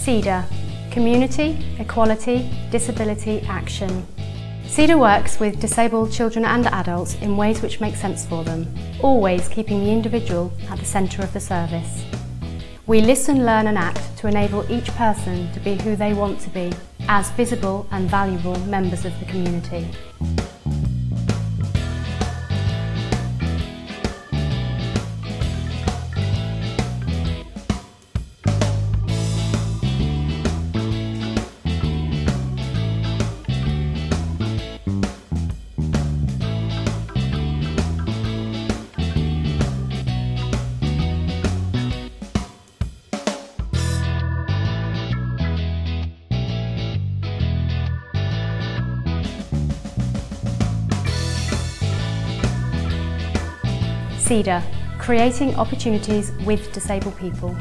CEDA – Community, Equality, Disability, Action. CEDA works with disabled children and adults in ways which make sense for them, always keeping the individual at the centre of the service. We listen, learn and act to enable each person to be who they want to be, as visible and valuable members of the community. CEDA – Creating Opportunities with Disabled People.